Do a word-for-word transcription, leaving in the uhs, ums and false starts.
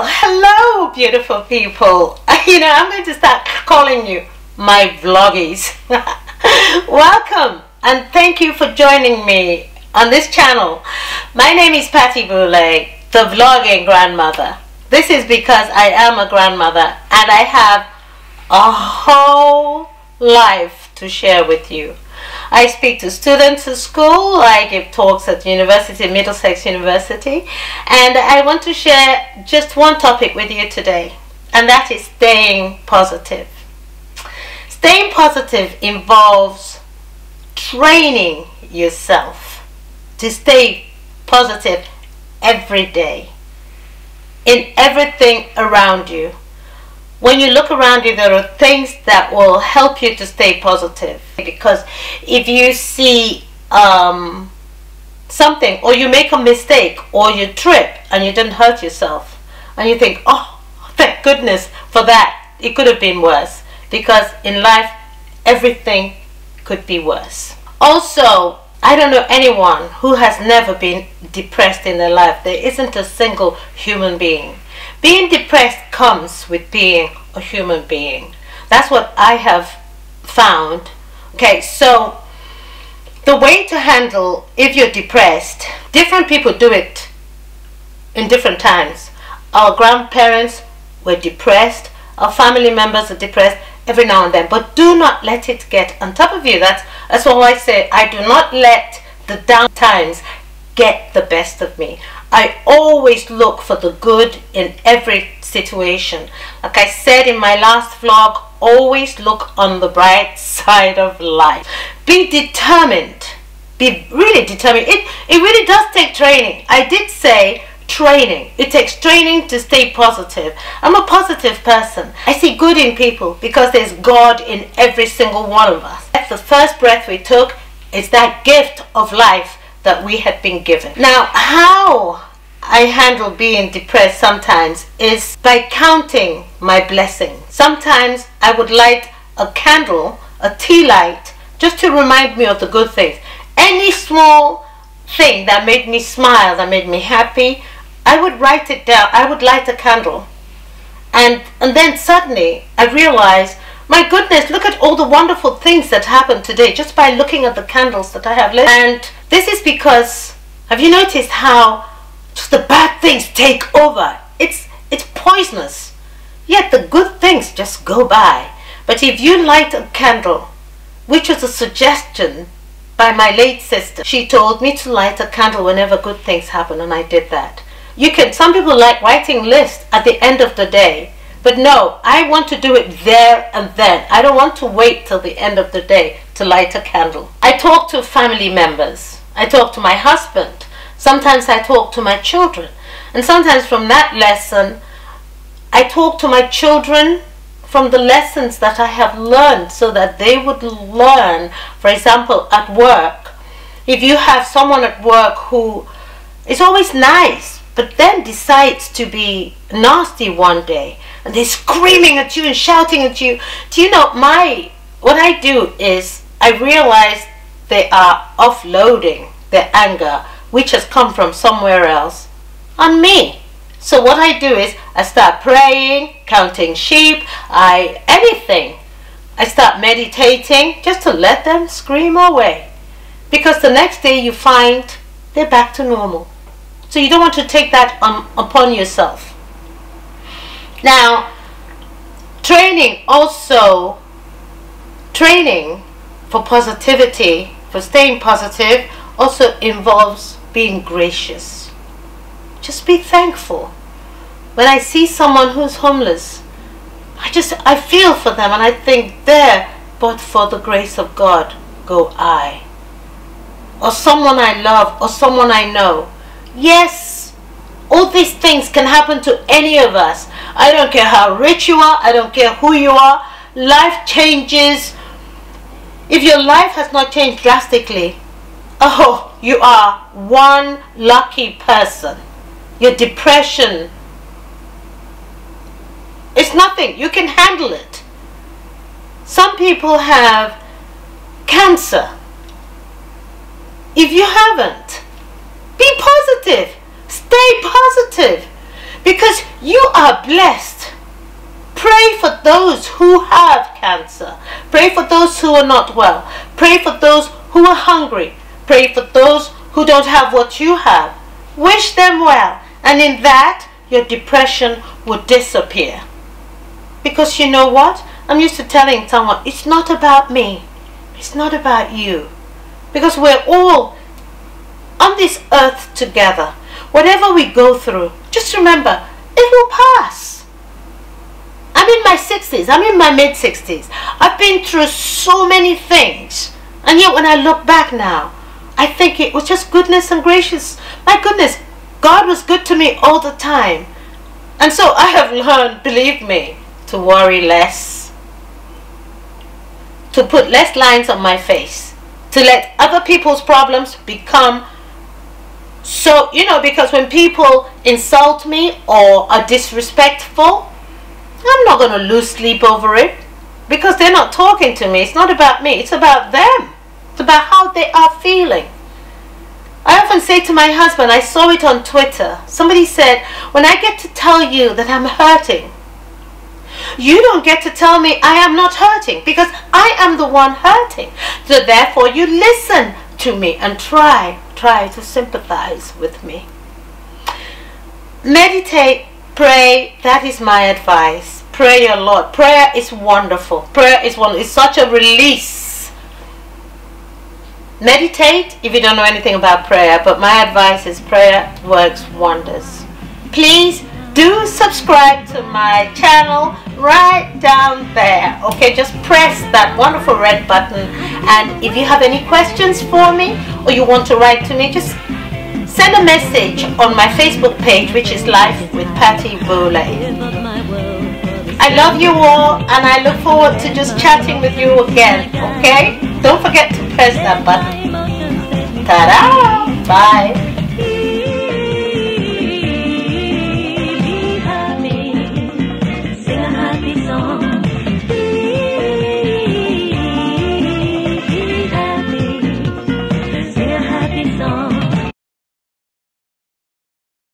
Well, hello beautiful people. You know, I'm going to start calling you my vloggies. Welcome and thank you for joining me on this channel. My name is Patti Boulaye, the vlogging grandmother. This is because I am a grandmother and I have a whole life to share with you. I speak to students at school, I give talks at university, Middlesex University, and I want to share just one topic with you today, and that is staying positive. Staying positive involves training yourself to stay positive every day, in everything around you. When you look around you, there are things that will help you to stay positive, because if you see um, something, or you make a mistake, or you trip and you didn't hurt yourself and you think, oh, thank goodness for that, it could have been worse, because in life everything could be worse. Also, I don't know anyone who has never been depressed in their life. There isn't a single human being. Being depressed comes with being a human being. That's what I have found. Okay, so the way to handle if you're depressed, different people do it in different times. Our grandparents were depressed, our family members are depressed every now and then, but do not let it get on top of you. That's, that's why I say I do not let the down times get the best of me. I always look for the good in every situation. Like I said in my last vlog, always look on the bright side of life. Be determined. Be really determined. It, it really does take training. I did say training. It takes training to stay positive. I'm a positive person. I see good in people because there's God in every single one of us. That's the first breath we took. It's that gift of life that we have been given. Now, how I handle being depressed sometimes is by counting my blessings. Sometimes I would light a candle, a tea light, just to remind me of the good things. Any small thing that made me smile, that made me happy, I would write it down. I would light a candle, and and then suddenly I realized, my goodness, look at all the wonderful things that happened today just by looking at the candles that I have lit. And this is because, have you noticed how just the bad things take over? It's, it's poisonous. Yet the good things just go by. But if you light a candle, which was a suggestion by my late sister, she told me to light a candle whenever good things happen, and I did that. You can, some people like writing lists at the end of the day. But no, I want to do it there and then. I don't want to wait till the end of the day to light a candle. I talk to family members. I talk to my husband. Sometimes I talk to my children. And sometimes from that lesson, I talk to my children from the lessons that I have learned, so that they would learn. For example, at work, if you have someone at work who is always nice, but then decides to be nasty one day, and they're screaming at you and shouting at you. Do you know, my, what I do is I realize they are offloading their anger, which has come from somewhere else, on me. So what I do is I start praying, counting sheep, I anything. I start meditating just to let them scream away, because the next day you find they're back to normal. So you don't want to take that on, upon yourself. Now, training also, training for positivity, for staying positive, also involves being gracious. Just be thankful. When I see someone who's homeless, I just, I feel for them and I think, there, but for the grace of God go I. Or someone I love, or someone I know. Yes. All these things can happen to any of us. I don't care how rich you are. I don't care who you are. Life changes. If your life has not changed drastically, oh, you are one lucky person. Your depression, it's nothing. You can handle it. Some people have cancer. If you haven't, be positive. Stay positive, because You are blessed. Pray for those who have cancer. Pray for those who are not well. Pray for those who are hungry. Pray for those who don't have what you have. Wish them well, and in that your depression will disappear. Because you know what? I'm used to telling someone, it's not about me. It's not about you. Because we're all on this earth together. Whatever we go through, just remember, it will pass. I'm in my sixties. I'm in my mid sixties. I've been through so many things. And yet when I look back now, I think it was just goodness and gracious. My goodness, God was good to me all the time. And so I have learned, believe me, to worry less, to put less lines on my face, to let other people's problems become so, you know, because when people insult me or are disrespectful, I'm not going to lose sleep over it because they're not talking to me. It's not about me. It's about them. It's about how they are feeling. I often say to my husband, I saw it on Twitter. Somebody said, when I get to tell you that I'm hurting, you don't get to tell me I am not hurting because I am the one hurting. So therefore you listen to me and try, try to sympathize with me. Meditate, pray, that is my advice. Pray a lot. Prayer is wonderful. Prayer is one. It's such a release. Meditate if you don't know anything about prayer, but my advice is prayer works wonders. Please do subscribe to my channel right down there. Okay, just press that wonderful red button, and if you have any questions for me or you want to write to me, just send a message on my Facebook page, which is Life with Patti Boulaye. I love you all, and I look forward to just chatting with you again, okay? Don't forget to press that button. Ta-da! Bye!